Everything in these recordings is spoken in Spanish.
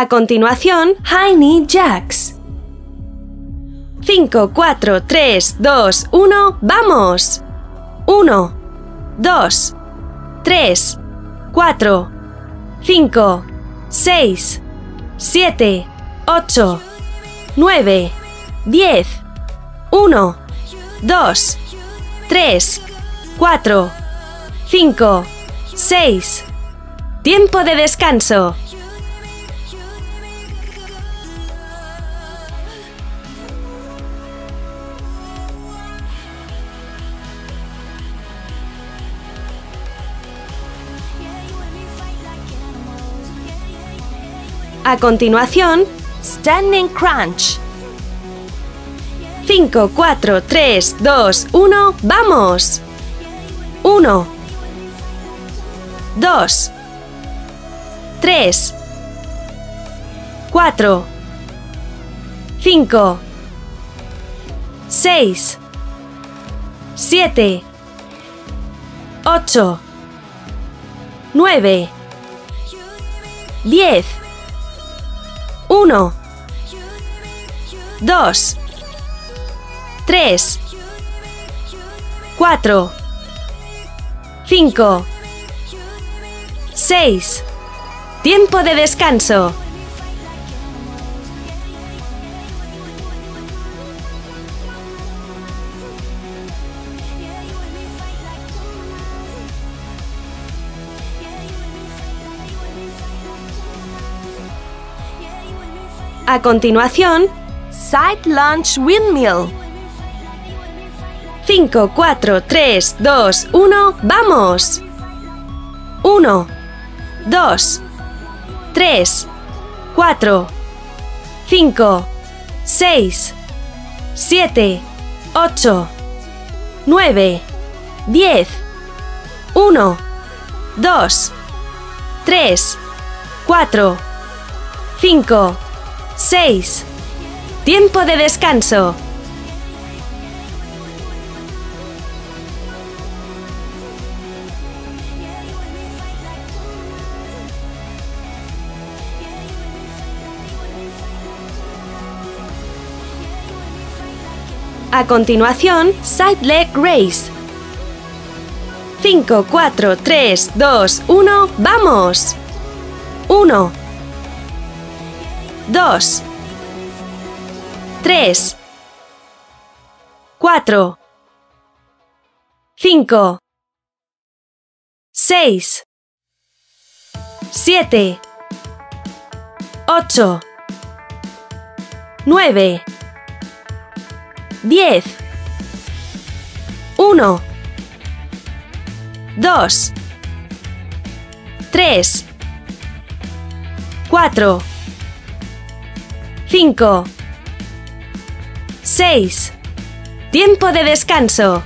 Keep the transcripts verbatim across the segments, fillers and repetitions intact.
A continuación, High Knee Jacks. cinco, cuatro, tres, dos, uno, ¡vamos! uno, dos, tres, cuatro, cinco, seis, siete, ocho, nueve, diez, uno, dos, tres, cuatro, cinco, seis. Tiempo de descanso. A continuación, Standing Crunch. cinco, cuatro, tres, dos, uno, ¡vamos! uno, dos, tres, cuatro, cinco, seis, siete, ocho, nueve, diez, uno, dos, tres, cuatro, cinco, seis. Tiempo de descanso. A continuación, Side Lunge Windmill. cinco, cuatro, tres, dos, uno, ¡vamos! uno, dos, tres, cuatro, cinco, seis, siete, ocho, nueve, diez, uno, dos, tres, cuatro, cinco, seis. Tiempo de descanso. A continuación, Side Leg Raise. cinco, cuatro, tres, dos, uno, ¡vamos! uno, dos, tres, cuatro, cinco, seis, siete, ocho, nueve, diez, uno, dos, tres, cuatro, cinco, seis. Tiempo de descanso.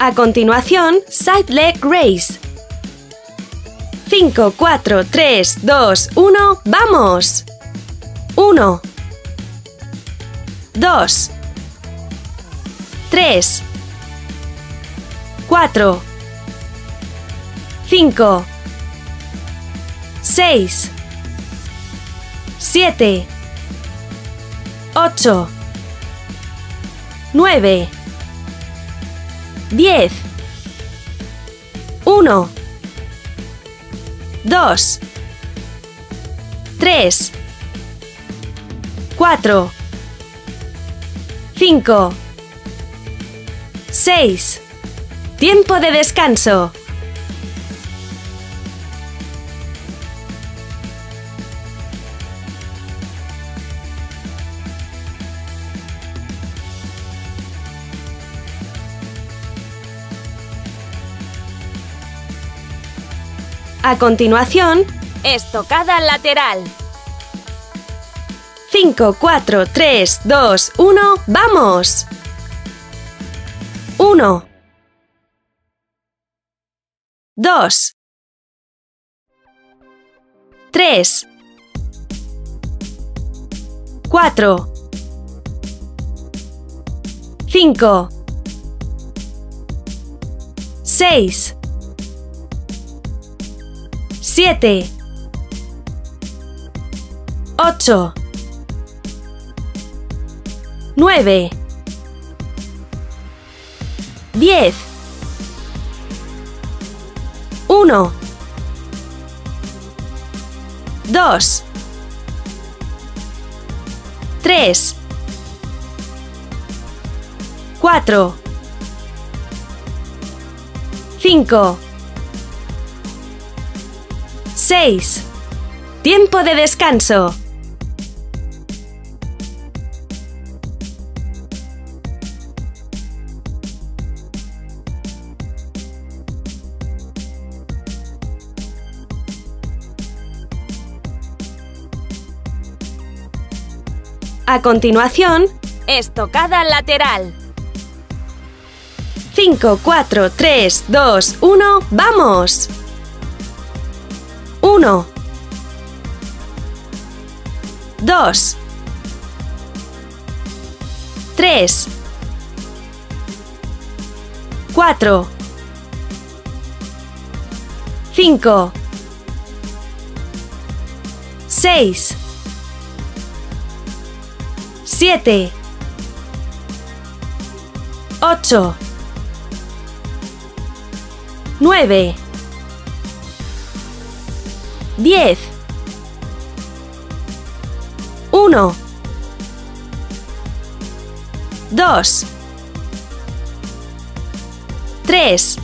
A continuación, Side Leg Raise. cinco, cuatro, tres, dos, uno, ¡vamos! uno, dos, tres, cuatro, cinco, seis, siete, ocho, nueve, diez, uno, dos, tres, cuatro, cinco, seis. Tiempo de descanso. A continuación, estocada lateral. cinco, cuatro, tres, dos, uno, ¡vamos! uno, dos, tres, cuatro, cinco, seis, siete, ocho, nueve, diez, uno, dos, tres, cuatro, cinco, seis. Tiempo de descanso. A continuación, estocada lateral. cinco, cuatro, tres, dos, uno, ¡vamos! uno, dos, tres, cuatro, cinco, seis, siete, ocho, nueve, diez, uno, dos, tres,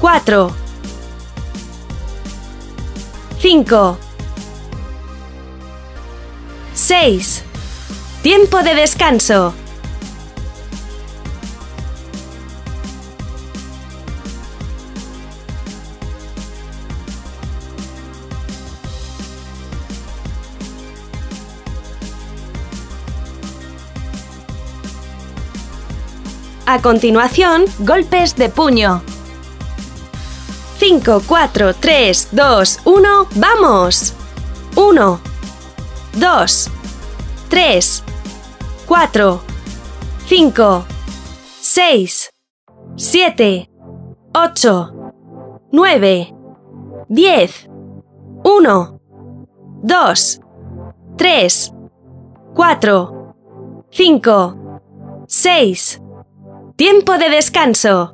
cuatro, cinco, seis. Tiempo de descanso. A continuación, golpes de puño. cinco, cuatro, tres, dos, uno, ¡vamos! uno, dos, tres, cuatro, cinco, seis, siete, ocho, nueve, diez, uno, dos, tres, cuatro, cinco, seis. Tiempo de descanso.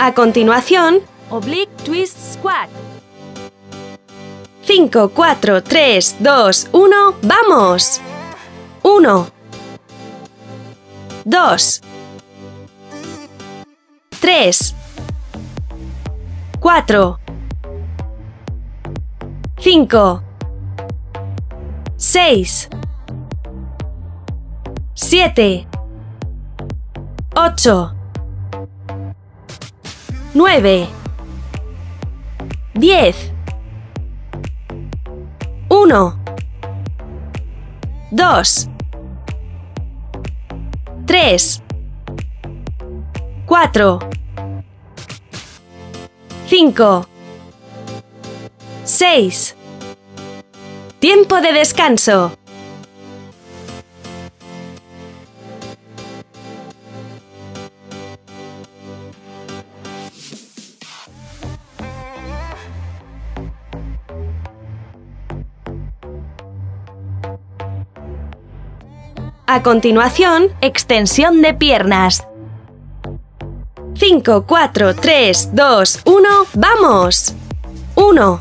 A continuación, Oblique Twist Squat. cinco, cuatro, tres, dos, uno, ¡vamos! uno, dos, tres, cuatro, cinco, seis, siete, ocho, nueve, diez, uno, dos, tres, cuatro, cinco, seis. Tiempo de descanso. A continuación, extensión de piernas. cinco, cuatro, tres, dos, uno, ¡vamos! uno,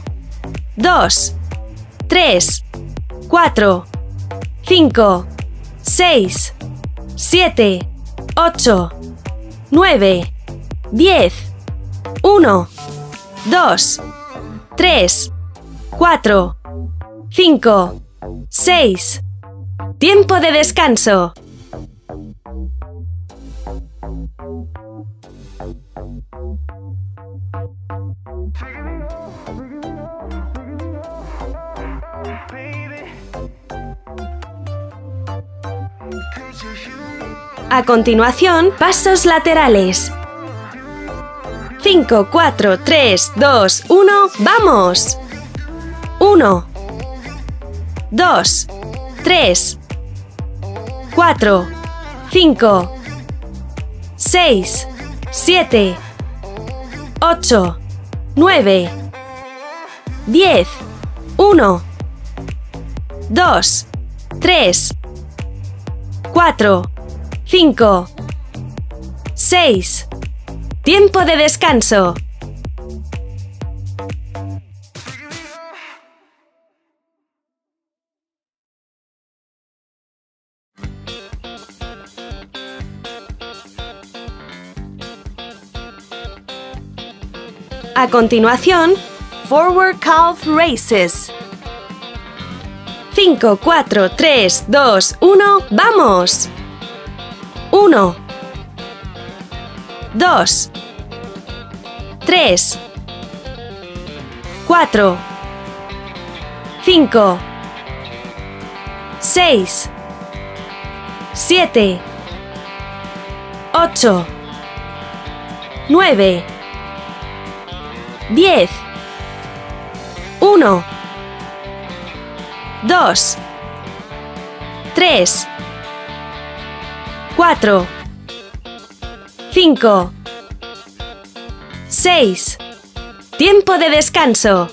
dos, tres, cuatro, cinco, seis, siete, ocho, nueve, diez, uno, dos, tres, cuatro, cinco, seis. Tiempo de descanso. A continuación, pasos laterales. cinco, cuatro, tres, dos, uno, ¡vamos! uno, dos, tres, cuatro, cinco, seis, siete, ocho, nueve, diez, uno, dos, tres, cuatro, cinco, seis. Tiempo de descanso. A continuación, Forward Calf Raises. cinco, cuatro, tres, dos, uno, ¡vamos! uno, dos, tres, cuatro, cinco, seis, siete, ocho, nueve, diez, uno, dos, tres, cuatro, cinco, seis. Tiempo de descanso.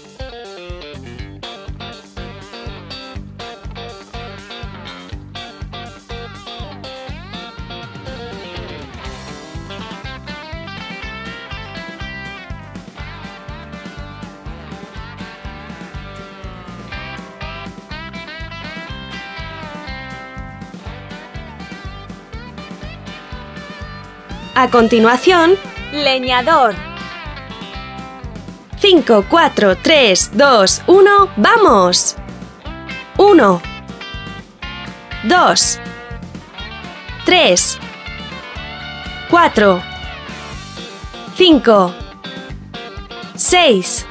A continuación, leñador. cinco, cuatro, tres, dos, uno, ¡vamos! uno, dos, tres, cuatro, cinco, seis,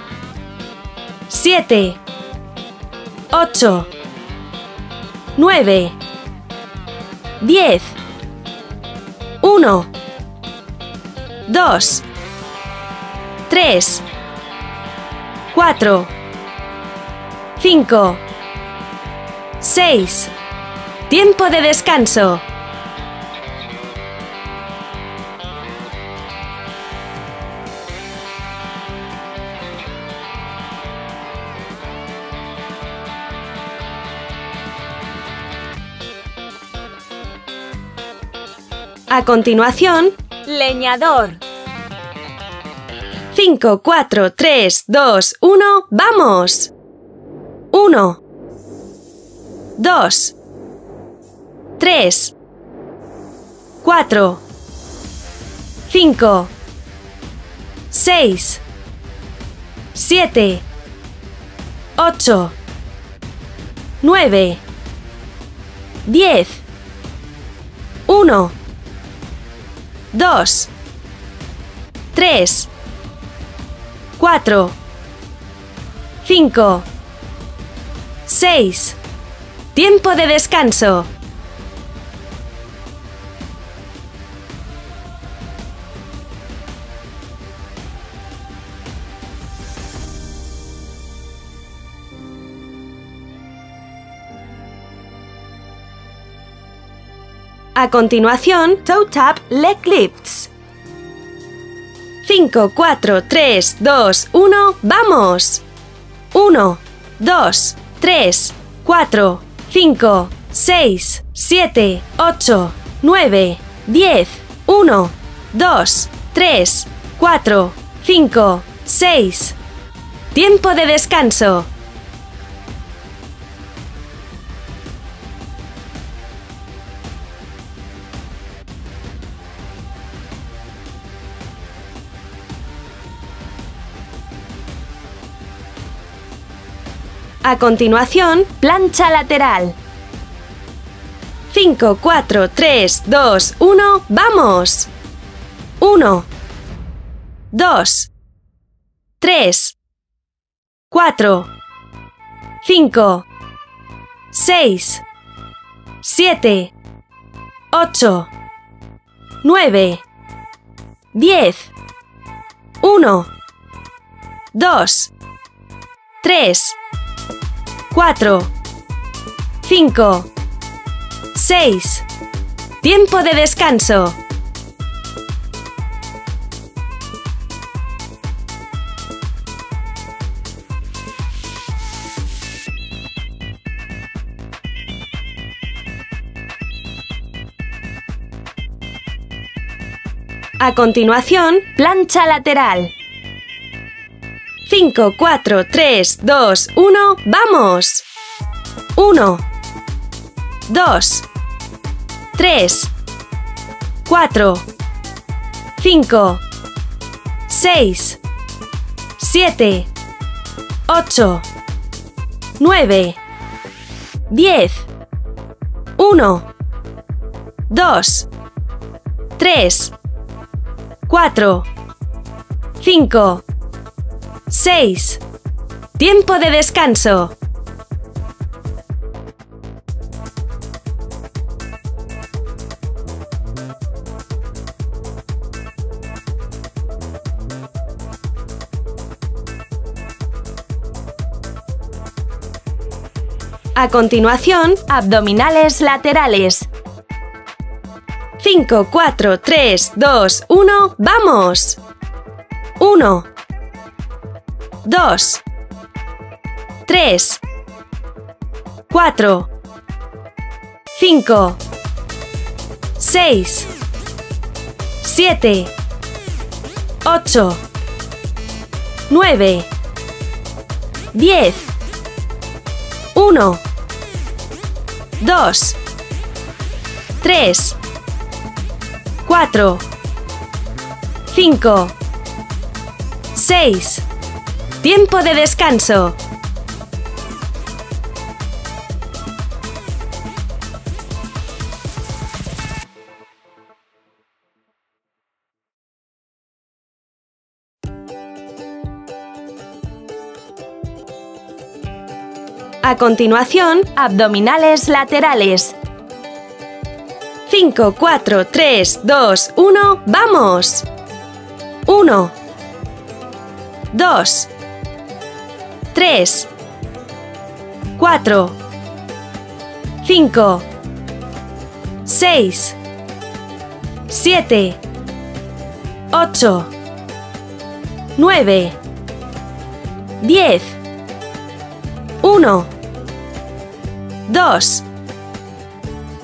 siete, ocho, nueve, diez, uno, dos, tres, cuatro, cinco, seis. Tiempo de descanso. A continuación, leñador. cinco, cuatro, tres, dos, uno, ¡vamos! uno, dos, tres, cuatro, cinco, seis, siete, ocho, nueve, diez, uno, dos, tres, cuatro, cinco, seis. Tiempo de descanso. A continuación, Toe Tap Leg Lifts. cinco, cuatro, tres, dos, uno, ¡vamos! uno, dos, tres, cuatro, cinco, seis, siete, ocho, nueve, diez, uno, dos, tres, cuatro, cinco, seis. Tiempo de descanso. A continuación, plancha lateral. cinco, cuatro, tres, dos, uno, ¡vamos! uno, dos, tres, cuatro, cinco, seis, siete, ocho, nueve, diez, uno, dos, tres, cuatro, cinco, seis. Tiempo de descanso. A continuación, plancha lateral. cinco, cuatro, tres, dos, uno, ¡vamos! uno, dos, tres, cuatro, cinco, seis, siete, ocho, nueve, diez, uno, dos, tres, cuatro, cinco, seis. Tiempo de descanso. A continuación, abdominales laterales. cinco, cuatro, tres, dos, uno, ¡vamos! uno, dos, tres, cuatro, cinco, seis, siete, ocho, nueve, diez, uno, dos, tres, cuatro, cinco, seis. Tiempo de descanso. A continuación, abdominales laterales. cinco, cuatro, tres, dos, uno, ¡vamos! uno, dos, tres, cuatro, cinco, seis, siete, ocho, nueve, diez, uno, dos,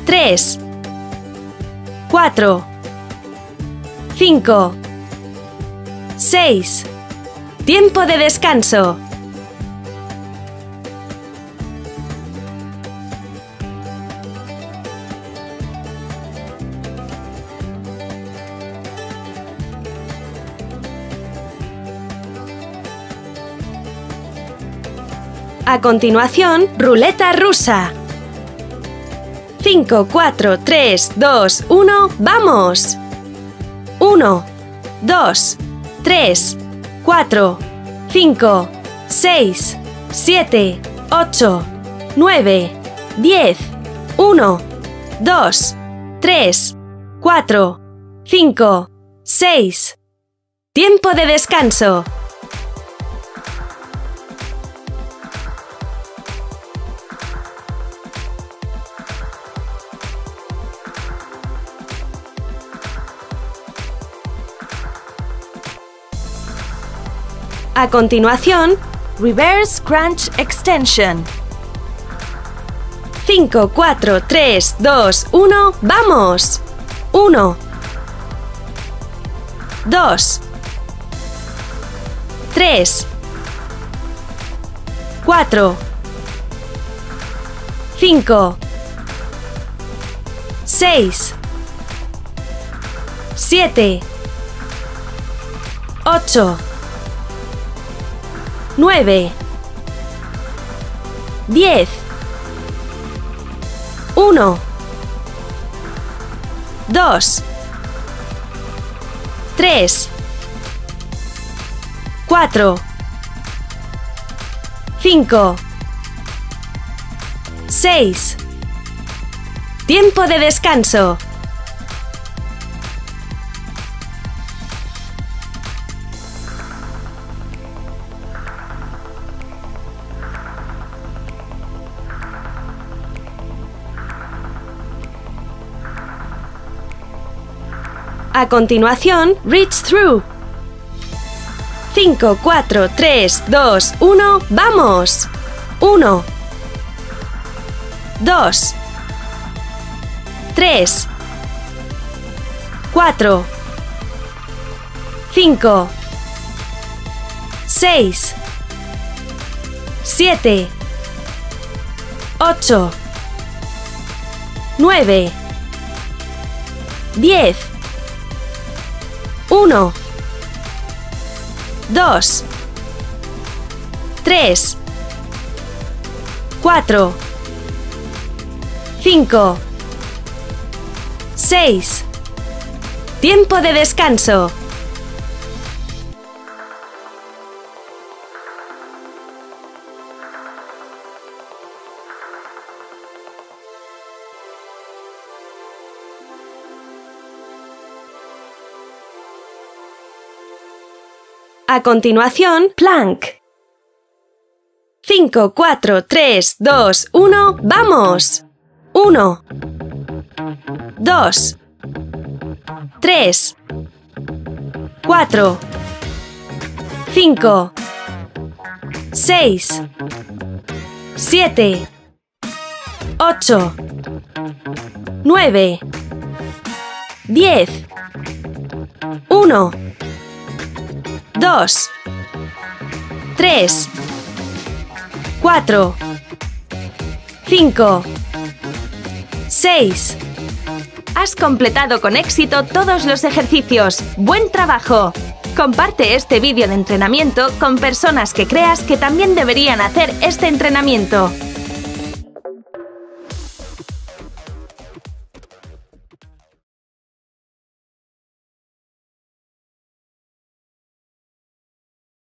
tres, cuatro, cinco, seis. Tiempo de descanso. A continuación, ruleta rusa. cinco, cuatro, tres, dos, uno, ¡vamos! uno, dos, tres, cuatro, cinco, seis, siete, ocho, nueve, diez, uno, dos, tres, cuatro, cinco, seis. Tiempo de descanso. A continuación, Reverse Crunch Extension. cinco, cuatro, tres, dos, uno, ¡vamos! uno, dos, tres, cuatro, cinco, seis. Tiempo de descanso. A continuación, Reach Through. cinco, cuatro, tres, dos, uno, ¡vamos! uno, dos, tres, cuatro, cinco, seis, siete, ocho, nueve, diez, uno, dos, tres, cuatro, cinco, seis. Tiempo de descanso. A continuación, plank. cinco, cuatro, tres, dos, uno, ¡vamos! uno, dos, tres, cuatro, cinco, seis, siete, ocho, nueve, diez, uno, dos, tres, cuatro, cinco, seis. Has completado con éxito todos los ejercicios. ¡Buen trabajo! Comparte este vídeo de entrenamiento con personas que creas que también deberían hacer este entrenamiento.